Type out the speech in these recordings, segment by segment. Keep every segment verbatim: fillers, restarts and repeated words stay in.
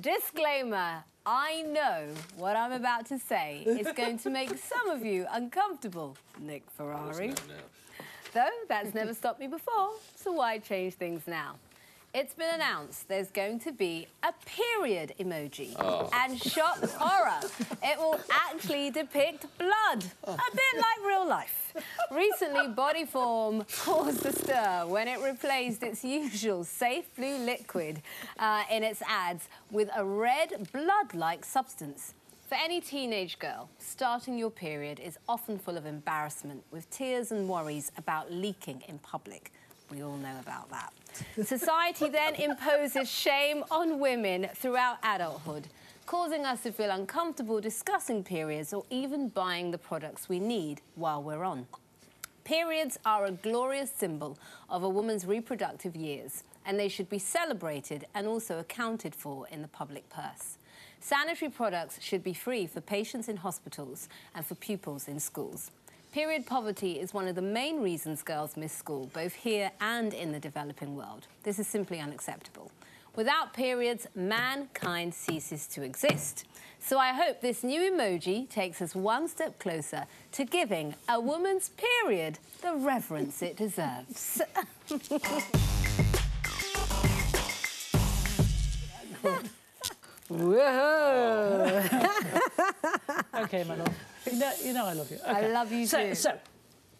Disclaimer, I know what I'm about to say is going to make some of you uncomfortable, Nick Ferrari. Though that's never stopped me before, so why change things now? It's been announced there's going to be a period emoji. Oh. And shock horror, it will actually depict blood, a bit like real life. Recently, Bodyform caused a stir when it replaced its usual safe blue liquid uh, in its ads with a red blood-like substance. For any teenage girl, starting your period is often full of embarrassment, with tears and worries about leaking in public. We all know about that. Society then imposes shame on women throughout adulthood, causing us to feel uncomfortable discussing periods or even buying the products we need while we're on. Periods are a glorious symbol of a woman's reproductive years, and they should be celebrated and also accounted for in the public purse. Sanitary products should be free for patients in hospitals and for pupils in schools. Period poverty is one of the main reasons girls miss school, both here and in the developing world. This is simply unacceptable. Without periods, mankind ceases to exist. So I hope this new emoji takes us one step closer to giving a woman's period the reverence it deserves. Whoa! Okay, my love. You know, you know I love you. Okay. I love you so, too. So,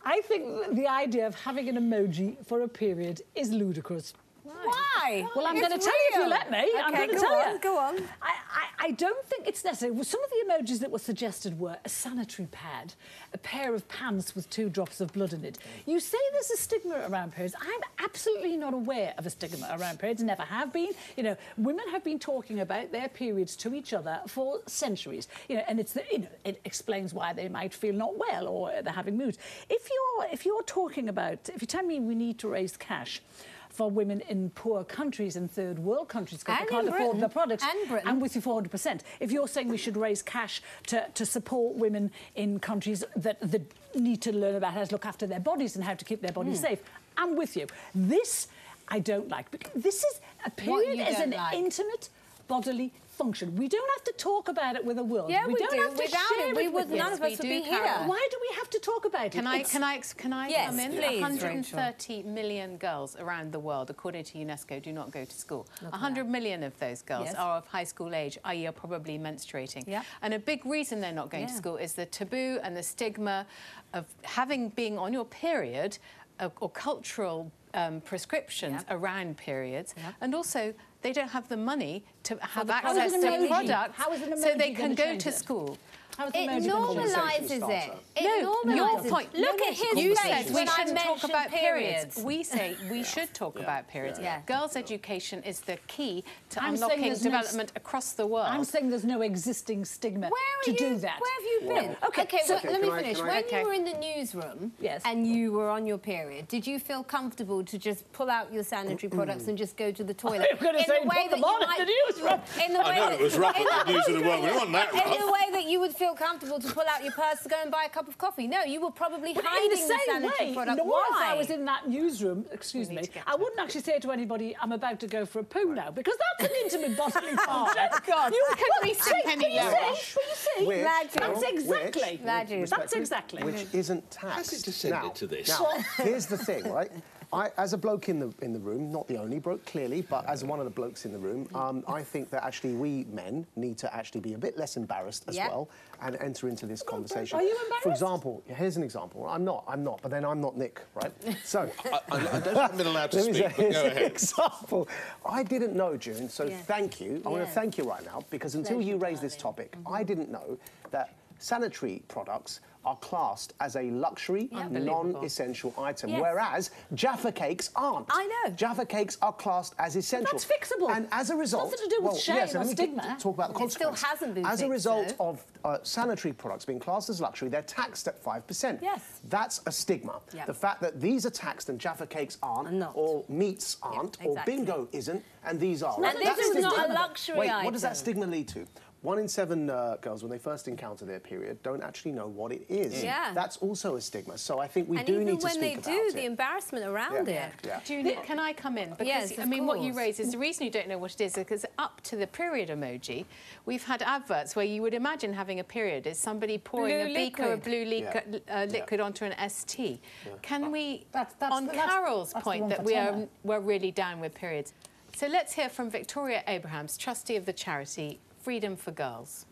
I think the idea of having an emoji for a period is ludicrous. Why? Why? Well, I'm going to tell you if you let me. Okay, I'm going to tell you. Go on. I, I, I don't think it's necessary. Some of the emojis that were suggested were a sanitary pad, a pair of pants with two drops of blood in it. You say there's a stigma around periods. I'm absolutely not aware of a stigma around periods. Never have been. You know, women have been talking about their periods to each other for centuries. You know, and it's the, you know, it explains why they might feel not well or they're having moods. If you're if you're talking about if you tell me we need to raise cash for women in poor countries and third world countries because they can't afford the products. And Britain. I'm with you four hundred percent. If you're saying we should raise cash to, to support women in countries that, that need to learn about how to look after their bodies and how to keep their bodies mm. safe, I'm with you. This I don't like. This is a period as an like. intimate bodily function. We don't have to talk about it with a world. Yeah, we, we don't do. have to Without share it, we would none of us would be here. Why do we have to talk about can it? I, can I? Can I? Yes, come in? Please, one hundred thirty Rachel. Million girls around the world, according to UNESCO, do not go to school. Look one hundred million of those girls yes. are of high school age, that is, are probably menstruating. Yeah. And a big reason they're not going yeah. to school is the taboo and the stigma of having being on your period, uh, or cultural um, prescriptions yeah. around periods, yeah. and also. They don't have the money to have access to products, so they can go to school. It normalises it. It normalises. Your point. Look at his face when I talk about periods. We say we should talk about periods. Girls' education is the key to unlocking development across the world. I'm saying there's no existing stigma to do that. Where have you been? Okay, let me finish. When you were in the newsroom and you were on your period, did you feel comfortable to just pull out your sanitary products and just go to the toilet? I'm going to say put them on at the newsroom. I know, it was rough at the news of the world. We were on that rough. In the way that you would feel comfortable to pull out your purse to go and buy a cup of coffee. No, you were probably but hiding in the, same the sanitary way, product. Why? If I was in that newsroom, excuse me, I wouldn't actually say to anybody, I'm about to go for a poo right. now, because that's an intimate bodily part. Oh, God. You could be sick any lower. But you see, that's exactly. Which, that's exactly. Which isn't taxed. Has it descended now, to this? Now, here's the thing, right? I, as a bloke in the in the room, not the only bloke clearly, but as one of the blokes in the room, um, I think that actually we men need to actually be a bit less embarrassed as yeah. well and enter into this conversation. Are you embarrassed? For example, here's an example. I'm not. I'm not. But then I'm not Nick, right? So I, I, I don't think I've been allowed to speak. Say, but go ahead. Example. I didn't know, June. So yeah. thank you. I yeah. want to thank you right now because until Pleasure you raised this topic, mm -hmm. I didn't know that sanitary products are classed as a luxury, yep. non-essential item, yes. whereas Jaffa cakes aren't. I know. Jaffa cakes are classed as essential. But that's fixable. And as a result... Nothing to do with well, shame yeah, so or stigma. Talk about the consequences. It still hasn't been As fixed, a result though. of uh, sanitary products being classed as luxury, they're taxed at five percent. Yes. That's a stigma. Yep. The fact that these are taxed and Jaffa cakes aren't, or meats aren't, yep, exactly. or bingo isn't, and these are. And right? this that's is stigma. not a luxury Wait, item. What does that stigma lead to? One in seven uh, girls, when they first encounter their period, don't actually know what it is. Yeah. That's also a stigma. So I think we and do need to speak about it. And even when they do, the embarrassment around yeah. it. Yeah. June, yeah. can I come in? Because, yes, I mean, course. What you raise is the reason you don't know what it is because up to the period emoji, we've had adverts where you would imagine having a period is somebody pouring blue a beaker of blue yeah. uh, liquid yeah. onto an S T. Yeah. Can we, that's, that's on the, that's, Carole's that's point, that we are, we're really down with periods. So let's hear from Victoria Abrahams, trustee of the charity Freedom for Girls.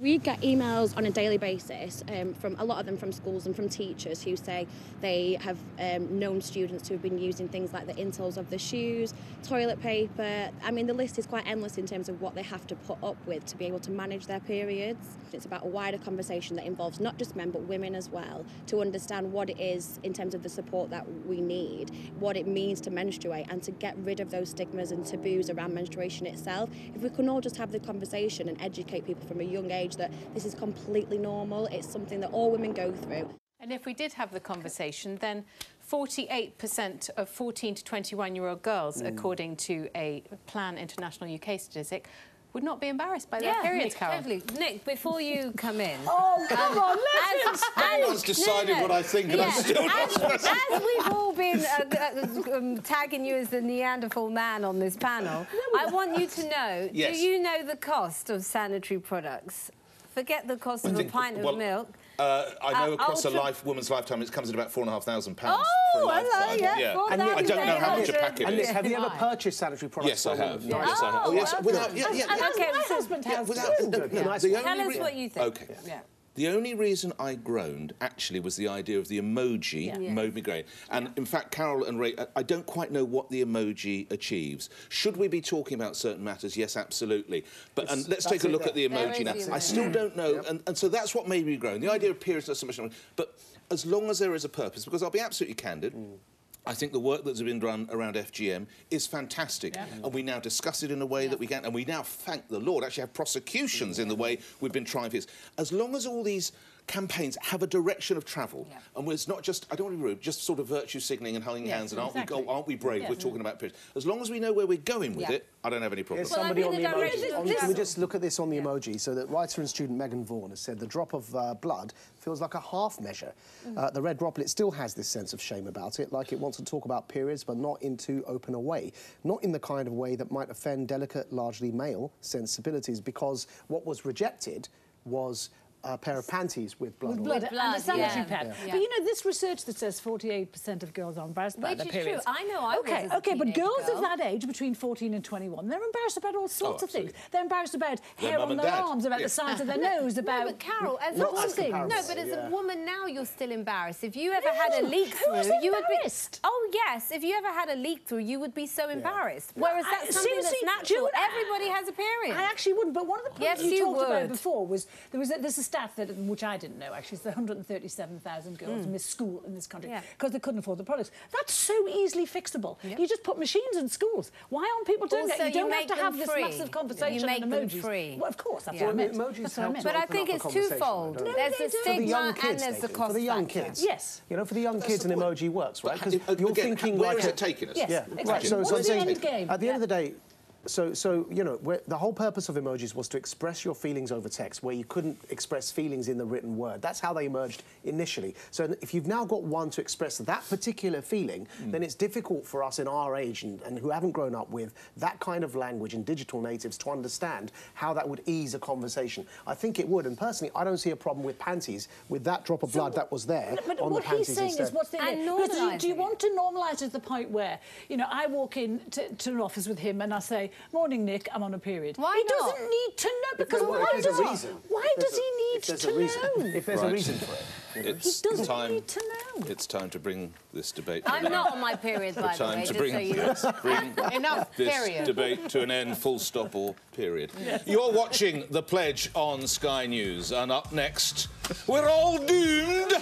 We get emails on a daily basis um, from a lot of them from schools and from teachers who say they have um, known students who have been using things like the insoles of the shoes, toilet paper. I mean, the list is quite endless in terms of what they have to put up with to be able to manage their periods. It's about a wider conversation that involves not just men but women as well, to understand what it is in terms of the support that we need, what it means to menstruate, and to get rid of those stigmas and taboos around menstruation itself. If we can all just have the conversation and educate people from a young age that this is completely normal, it's something that all women go through. And if we did have the conversation, then forty-eight percent of fourteen to twenty-one-year-old girls, mm. according to a Plan International U K statistic, would not be embarrassed by their yeah, periods, Carole. Totally. Nick, before you come in... oh, come um, on, let's... Anyone's decided no, no. what I think, and yeah. I'm still as, not... As we've all been uh, uh, um, tagging you as the Neanderthal man on this panel, no, I not. want you to know, yes. do you know the cost of sanitary products? Forget the cost I of think, a pint well, of milk. Uh, I know uh, across ultra... a life, woman's lifetime, it comes at about four and a half thousand pounds. Oh, for a hello, yeah, yeah. Four and I don't know how much a packet is. Have you ever purchased sanitary products? Yes, I have. Yeah. Yes, I have. Oh, yes, without. Yeah, yeah. And, and okay, my husband has. Without, no, yeah. nice Tell us what you think. Okay. Yeah. Yeah. The only reason I groaned, actually, was the idea of the emoji yeah. Yeah. made me groan. And, yeah. in fact, Carole and Ray, I don't quite know what the emoji achieves. Should we be talking about certain matters? Yes, absolutely. But and let's take a look at the emoji now. I still don't know, yep. and, and so that's what made me groan. The idea of periods is not so much... But as long as there is a purpose, because I'll be absolutely candid... Mm. I think the work that's been done around F G M is fantastic, yeah. and we now discuss it in a way yeah. that we can, and we now, thank the Lord, actually have prosecutions yeah. in the way we've been trying for years. As long as all these campaigns have a direction of travel, yeah. and it's not just, I don't want to be rude, just sort of virtue signalling and holding yeah, hands and aren't, exactly. we, aren't we brave, yeah. we're talking about periods. As long as we know where we're going with yeah. it, I don't have any problem. Well, somebody I mean, on the emoji, on, can we just look at this on the yeah. emoji? So that writer and student Megan Vaughan has said the drop of uh, blood feels like a half measure. Mm. Uh, the red droplet still has this sense of shame about it, like it wants to talk about periods but not in too open a way, not in the kind of way that might offend delicate, largely male sensibilities, because what was rejected was a pair of panties with blood, with blood, with blood and a sanitary yeah. pad. Yeah. Yeah. But you know, this research that says forty-eight percent of girls are embarrassed by their periods. Which is true. I know I okay, was Okay, but girls girl. of that age, between fourteen and twenty-one, they're embarrassed about all sorts oh, of things. They're embarrassed about their hair on their dad. arms, about yeah. the size of their no, nose, about... No, but Carole, as a woman... No, but as yeah. a woman now, you're still embarrassed. If you ever no, had a leak through... you would be. Oh, yes, if you ever had a leak through, you would be so yeah. embarrassed. Yeah. Whereas that's I, something that's natural. Everybody has a period. I actually wouldn't, but one of the points you talked about before was there was this stat that, which I didn't know actually, is that one hundred thirty-seven thousand girls mm. miss school in this country because yeah. they couldn't afford the products. That's so easily fixable. Yep. You just put machines in schools. Why aren't people doing also, that? You don't you have to have free. this massive conversation. You make and emojis. Them free. Well, of course, that's yeah. what I meant. Well, emojis help. But I think it's twofold. No, there's the stigma the and there's the cost. For the young kids, yes. You know, for the young that's kids, an emoji works, right? Because you're again, thinking where like is it taking us? Yeah, exactly. What's the end game? At the end of the day. So, so, you know, we're, the whole purpose of emojis was to express your feelings over text, where you couldn't express feelings in the written word. That's how they emerged initially. So if you've now got one to express that particular feeling, mm. then it's difficult for us in our age and, and who haven't grown up with that kind of language and digital natives to understand how that would ease a conversation. I think it would, and personally, I don't see a problem with panties, with that drop of so blood that was there but on what the panties he's saying instead. Is what's the do, do you want to normalise to the point where, you know, I walk in to, to an office with him and I say, morning, Nick, I'm on a period. Why he not? doesn't need to know, because why does he need to know? If there's right. a reason for it. It's he doesn't time, need to know. It's time to bring this debate to I'm an not end. on my period, by the way, to bring, so you yes, bring Enough, this period. debate to an end, full stop or period. Yes. You're watching The Pledge on Sky News, and up next, we're all doomed!